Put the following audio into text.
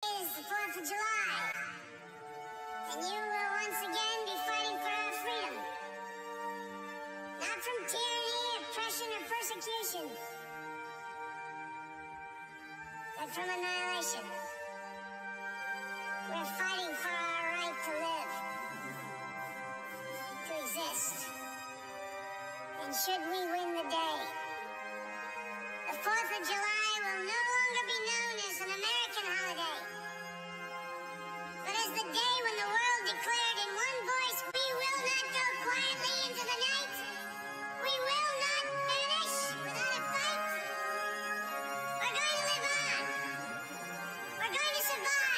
Is the 4th of July, and you will once again be fighting for our freedom, not from tyranny, oppression, or persecution, but from annihilation. We're fighting for our right to live, to exist, and should we win the day, the 4th of July will no longer be known as an American holiday, but as the day when the world declared in one voice, we will not go quietly into the night, we will not vanish without a fight. We're going to live on. We're going to survive.